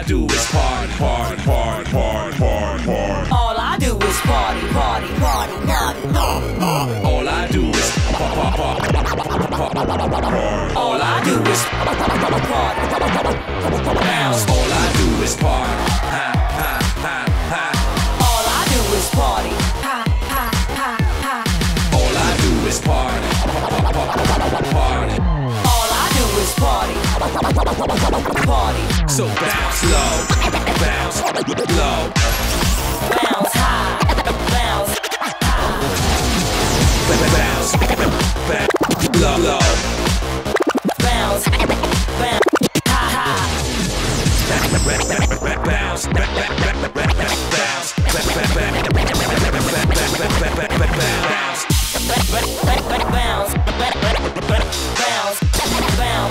I do is party, party, party, party, party, party. All I do is party, party, party, party, party. All I do is party. All I do is party. Bounce. All I do is party. Ha, ha, ha, ha. All I do is party. Ha, ha, ha, ha. All I do is party. Party. All I do is party. Party. So bounce low, bounce low, bounce high, bounce high, bounce low, low, bounce high, bounce, bounce, bounce, bounce, bounce, bounce. Bounce,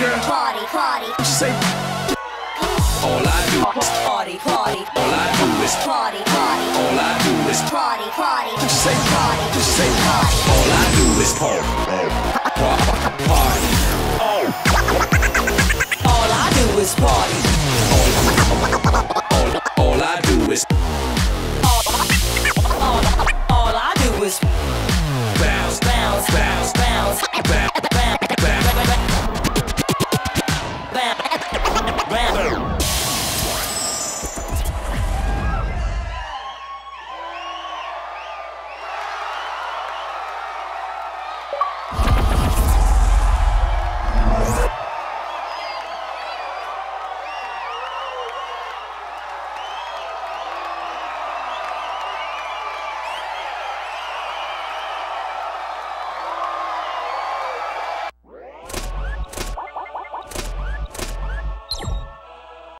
girl? Party, party. What you say? All I do is party, party. All I do is party, party. All I do is party, party. What you say? Party, what you say? Party. All I do is party, party. All I do is party. All I do is. All I do is bounce, bounce, bounce.